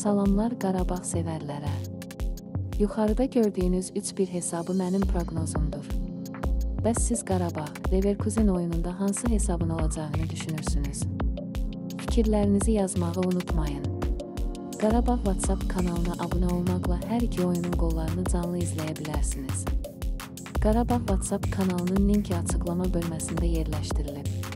Salamlar Qarabağ sevərlərə. Yuxarıda gördüyünüz 3-1 hesabı mənim proqnozumdur. Bəs siz Qarabağ, Leverkusen oyununda hansı hesabın olacağını düşünürsünüz? Fikirlərinizi yazmağı unutmayın. Qarabağ WhatsApp kanalına abunə olmaqla hər iki oyunun qollarını canlı izləyə bilərsiniz. Qarabağ WhatsApp kanalının linki açıqlama bölməsində yerləşdirilib.